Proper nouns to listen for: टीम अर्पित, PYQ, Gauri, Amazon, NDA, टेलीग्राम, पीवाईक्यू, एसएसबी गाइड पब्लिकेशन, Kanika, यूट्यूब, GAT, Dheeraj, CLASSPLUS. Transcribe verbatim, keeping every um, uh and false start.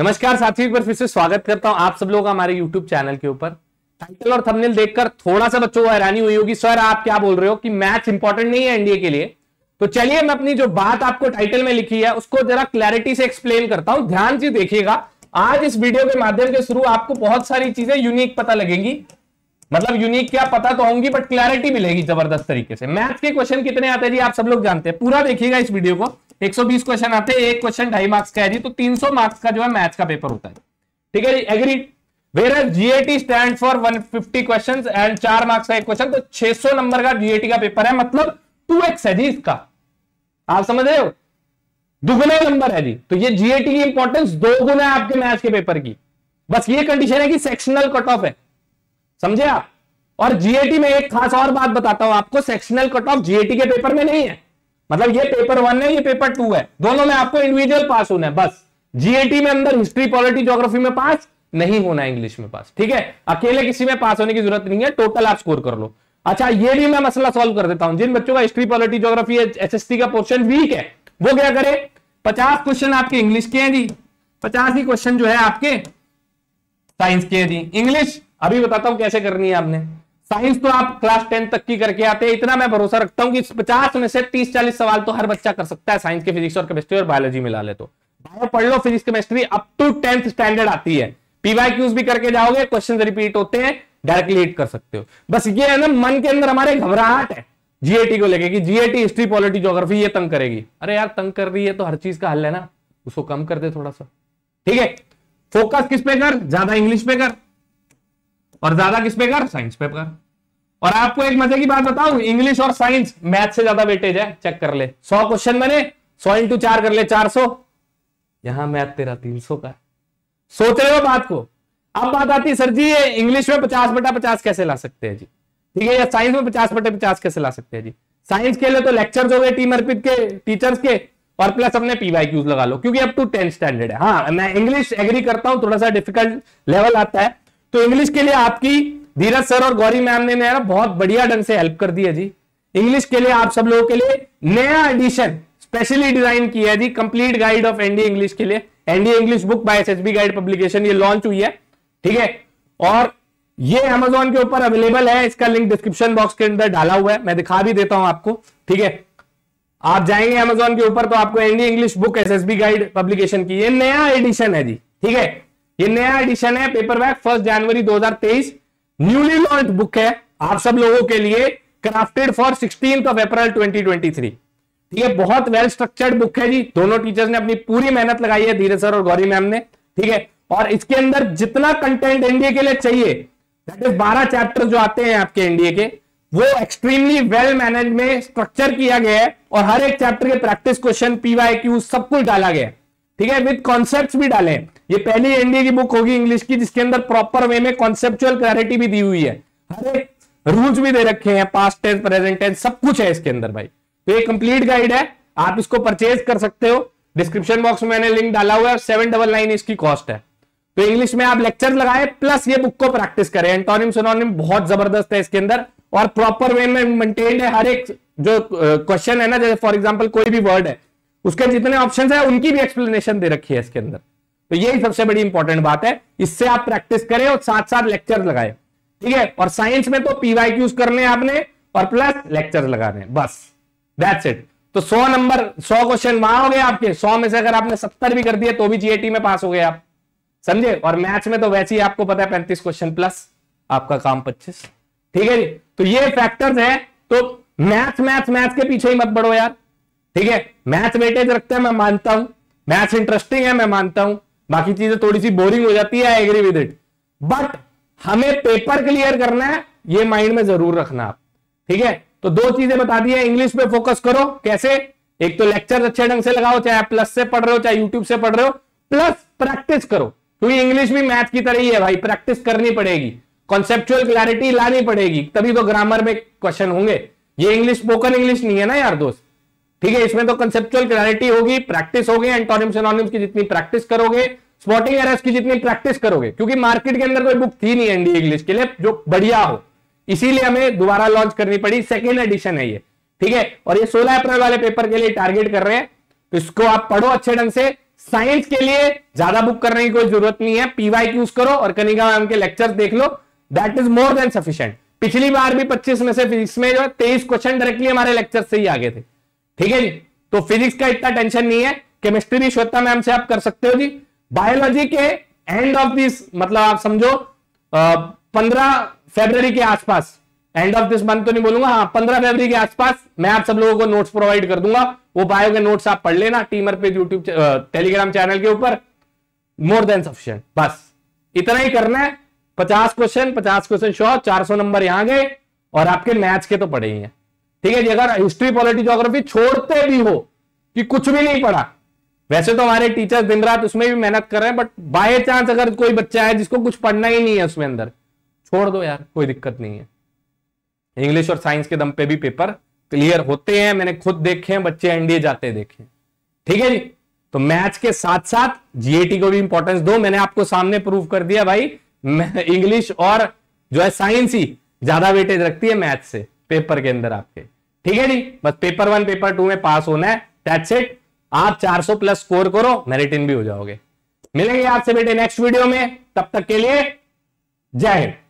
नमस्कार साथियों, एक बार फिर से स्वागत करता हूं आप सब लोग हमारे यूट्यूब चैनल के ऊपर। टाइटल और थंबनेल देखकर थोड़ा सा बच्चों को हैरानी हुई होगी, सर आप क्या बोल रहे हो कि मैच इंपॉर्टेंट नहीं है एनडीए के लिए। तो चलिए मैं अपनी जो बात आपको टाइटल में लिखी है उसको जरा क्लैरिटी से एक्सप्लेन करता हूं। ध्यान से देखिएगा, आज इस वीडियो के माध्यम के थ्रू आपको बहुत सारी चीजें यूनिक पता लगेंगी, मतलब यूनिक क्या पता तो होंगी बट क्लैरिटी मिलेगी जबरदस्त तरीके से। मैथ के क्वेश्चन कितने आते हैं जी आप सब लोग जानते हैं, पूरा देखिएगा इस वीडियो को। एक सौ बीस क्वेश्चन आते हैं, एक क्वेश्चन ढाई मार्क्स का है जी, तो तीन सौ मार्क्स का जो है मैथ्स का पेपर होता है, ठीक है जी। Agreed. Where GAT stand for एक सौ पचास क्वेश्चंस एंड चार मार्क्स का एक क्वेश्चन, तो छह सौ नंबर का जीएटी का पेपर है, मतलब टू एक्स है जी इसका, आप समझ रहे हो, दुगुना नंबर है जी। तो ये जीएटी की इंपॉर्टेंस दो गुना है आपके मैथ्स के पेपर की। बस ये कंडीशन है कि सेक्शनल कट ऑफ है, समझे आप। और जीएटी में एक खास और बात बताता हूं आपको, सेक्शनल कट ऑफ जीएटी के पेपर में नहीं है, मतलब ये पेपर वन है ये पेपर टू है, दोनों में आपको इंडिविजुअल पास होना है। बस जीएटी में अंदर हिस्ट्री पॉलिटी ज्योग्राफी में पास नहीं होना है, इंग्लिश में पास, ठीक है। अकेले किसी में पास होने की जरूरत नहीं है, टोटल आप स्कोर कर लो। अच्छा ये भी मैं मसला सॉल्व कर देता हूं, जिन बच्चों का history polity geography S S T का पोर्शन वीक है वो क्या करे, पचास क्वेश्चन आपके इंग्लिश के हैं जी, पचास ही क्वेश्चन जो है आपके साइंस के हैं जी। इंग्लिश अभी बताता हूं कैसे करनी है आपने, साइंस तो आप क्लास टेन तक की करके आते हैं, इतना मैं भरोसा रखता हूं कि पचास में से तीस चालीस सवाल तो हर बच्चा कर सकता है, साइंस के फिजिक्स और केमिस्ट्री और बायोलॉजी मिला ले तो। बायो पढ़ लो, physics chemistry up to tenth standard आती है, पीवाईक्यूज भी करके जाओगे, क्वेश्चन रिपीट होते हैं, डायरेक्टली हिट कर सकते हो। बस ये है ना, मन के अंदर हमारे घबराहट है जीएटी को लेकर कि जीएटी हिस्ट्री पॉलिटी ज्योग्राफी ये तंग करेगी। अरे यार तंग कर रही है तो हर चीज का हल है ना, उसको कम कर दे थोड़ा सा, ठीक है। फोकस किस पे कर, ज्यादा इंग्लिश पे कर और ज्यादा किस पे कर, साइंस पे कर। और आपको एक मजे की बात बताऊं, इंग्लिश और साइंस मैथ से ज्यादा वेटेज है, चेक कर ले। सौ क्वेश्चन मैंने सौ इंटू चार कर ले चार सौ, यहां मैथ तेरा तीन सौ का है, सोच रहे हो बात को। अब बात आती है सर जी ये इंग्लिश में पचास बटा पचास कैसे ला सकते हैं जी, ठीक है, या साइंस में पचास बटे पचास कैसे ला सकते हैं जी। साइंस के लिए तो लेक्चर्स हो गए टीम अर्पित के टीचर्स के, और प्लस अपने पीवाईक्यूज लगा लो क्योंकि अप टू टेंथ स्टैंडर्ड है। हाँ मैं इंग्लिश एग्री करता हूँ, थोड़ा सा डिफिकल्ट लेवल आता है, तो इंग्लिश के लिए आपकी धीरज सर और गौरी मैम ने मेरा बहुत बढ़िया ढंग से हेल्प कर दी है जी। इंग्लिश के लिए आप सब लोगों के लिए नया एडिशन स्पेशली डिजाइन किया है जी, complete guide of NDA English के लिए। NDA English book by एसएसबी गाइड पब्लिकेशन ये लॉन्च हुई है, ठीक है, और ये अमेजॉन के ऊपर अवेलेबल है, इसका लिंक डिस्क्रिप्शन बॉक्स के अंदर डाला हुआ है, मैं दिखा भी देता हूं आपको, ठीक है। आप जाएंगे अमेजॉन के ऊपर तो आपको NDA English book एसएसबी गाइड पब्लिकेशन की ये नया एडिशन है जी, ठीक है, ये नया एडिशन है पेपरबैक, फर्स्ट जनवरी दो हजार तेईस न्यूली लॉन्च बुक है आप सब लोगों के लिए, क्राफ्टेड फॉर सोलह अप्रैल दो हजार तेईस, ठीक है। बहुत वेल स्ट्रक्चर्ड बुक है जी, दोनों टीचर्स ने अपनी पूरी मेहनत लगाई है, धीरज सर और गौरी मैम ने, ठीक है। और इसके अंदर जितना कंटेंट एनडीए के लिए चाहिए, दैट इज बारह चैप्टर जो आते हैं आपके एनडीए के, वो एक्सट्रीमली वेल मैनेज में स्ट्रक्चर किया गया है, और हर एक चैप्टर के प्रैक्टिस क्वेश्चन पीवाईक्यू सब कुछ डाला गया है, ठीक है, विद कॉन्सेप्ट्स भी डाले। ये पहली एनडीए की बुक होगी इंग्लिश की जिसके अंदर प्रॉपर वे में कॉन्सेप्चुअल क्लैरिटी भी दी हुई है, हर एक रूल्स भी दे रखे हैं, पास्ट टेंस प्रेजेंट टेंस सब कुछ है इसके अंदर भाई। तो ये कंप्लीट गाइड है, आप इसको परचेज कर सकते हो, डिस्क्रिप्शन बॉक्स में मैंने लिंक डाला हुआ है, सेवन डबल नाइन इसकी कॉस्ट है। तो इंग्लिश में आप लेक्चर लगाए प्लस ये बुक को प्रैक्टिस करें, एंटोनिम सिनोनिम बहुत जबरदस्त है इसके अंदर और प्रॉपर वे में मेंटेन्ड है। हर एक जो क्वेश्चन है ना, जैसे फॉर एग्जाम्पल कोई भी वर्ड है उसके जितने ऑप्शंस है उनकी भी एक्सप्लेनेशन दे रखी है इसके अंदर। तो यही सबसे बड़ी इंपॉर्टेंट बात है, इससे आप प्रैक्टिस करें और साथ साथ लेक्चर लगाए, ठीक है। और साइंस में तो पीवाईक्यूज करने हैं आपने और प्लस लेक्चर लगाने, बस दैट्स इट। तो सौ नंबर सौ क्वेश्चन वहां हो गए आपके, सौ में से अगर आपने सत्तर भी कर दिए तो भी जीएटी में पास हो गए आप, समझे। और मैथ्स में तो वैसे ही आपको पता है पैंतीस क्वेश्चन प्लस आपका काम पच्चीस, ठीक है जी। तो ये फैक्टर्स है, तो मैथ मैथ मैथ के पीछे ही मत बढ़ो यार, ठीक है। मैथ वेटेज रखते हैं मैं मानता हूं, मैथ्स इंटरेस्टिंग है मैं मानता हूं, बाकी चीजें थोड़ी सी बोरिंग हो जाती है, I agree with it, but हमें पेपर क्लियर करना है ये माइंड में जरूर रखना आप, ठीक है। तो दो चीजें बता दी है, इंग्लिश पे फोकस करो कैसे, एक तो लेक्चर अच्छे ढंग से लगाओ, चाहे आप प्लस से पढ़ रहे हो चाहे यूट्यूब से पढ़ रहे हो, प्लस प्रैक्टिस करो क्योंकि इंग्लिश भी मैथ की तरह ही है भाई, प्रैक्टिस करनी पड़ेगी, कॉन्सेप्चुअल क्लैरिटी लानी पड़ेगी, तभी तो ग्रामर में क्वेश्चन होंगे। ये इंग्लिश स्पोकन इंग्लिश नहीं है ना यार दोस्त, ठीक है, इसमें तो कंसेप्चुअल क्लैरिटी होगी, प्रैक्टिस होगी, एंटोनिम सिनोनिम्स की जितनी प्रैक्टिस करोगे, स्पॉटिंग एरर्स की जितनी प्रैक्टिस करोगे, क्योंकि मार्केट के अंदर कोई बुक थी नहीं एनडीए इंग्लिश के लिए जो बढ़िया हो, इसीलिए हमें दोबारा लॉन्च करनी पड़ी, सेकेंड एडिशन है ये, ठीक है। और ये सोलह अप्रैल वाले पेपर के लिए टारगेट कर रहे हैं, तो इसको आप पढ़ो अच्छे ढंग से, साइंस के लिए ज्यादा बुक करने की कोई जरूरत नहीं है, पीवाईक्यूज करो और कनिका मैम के लेक्चर्स देख लो, that is more than sufficient. पिछली बार भी पच्चीस में से फिजिक्स में जो है तेईस क्वेश्चन डायरेक्टली हमारे लेक्चर से ही आगे थे, ठीक है जी। तो फिजिक्स का इतना टेंशन नहीं है, केमिस्ट्री भी श्वेता मैम से आप कर सकते हो जी। बायोलॉजी के एंड ऑफ दिस, मतलब आप समझो पंद्रह फरवरी के आसपास, एंड ऑफ दिस मंथ तो नहीं बोलूंगा, हाँ पंद्रह फरवरी के आसपास मैं आप सब लोगों को नोट्स प्रोवाइड कर दूंगा। वो बायो के नोट्स आप पढ़ लेना टीमर पे यूट्यूब टेलीग्राम चैनल के ऊपर, मोर देन सफिशिएंट। बस इतना ही करना है, पचास क्वेश्चन पचास क्वेश्चन शो, चार सौ नंबर यहाँ गए, और आपके मैथ्स के तो पड़े ही हैं, ठीक है जी। अगर हिस्ट्री पॉलिटी ज्योग्राफी छोड़ते भी हो कि कुछ भी नहीं पढ़ा, वैसे तो हमारे टीचर्स दिन रात उसमें भी मेहनत कर रहे हैं, बट बाय चांस अगर कोई बच्चा है जिसको कुछ पढ़ना ही नहीं है उसमें अंदर, छोड़ दो यार, कोई दिक्कत नहीं है। इंग्लिश और साइंस के दम पे भी पेपर क्लियर होते हैं, मैंने खुद देखे हैं, बच्चे एनडीए जाते देखे, ठीक है जी। तो मैथ्स के साथ साथ जीएटी को भी इंपॉर्टेंस दो, मैंने आपको सामने प्रूव कर दिया भाई, इंग्लिश और जो है साइंस ही ज्यादा वेटेज रखती है मैथ से पेपर के अंदर आपके, ठीक है जी। बस पेपर वन पेपर टू में पास होना है, दैट्स इट। आप चार सौ प्लस स्कोर करो, मेरिट इन भी हो जाओगे। मिलेंगे आपसे बेटे नेक्स्ट वीडियो में, तब तक के लिए जय हिंद।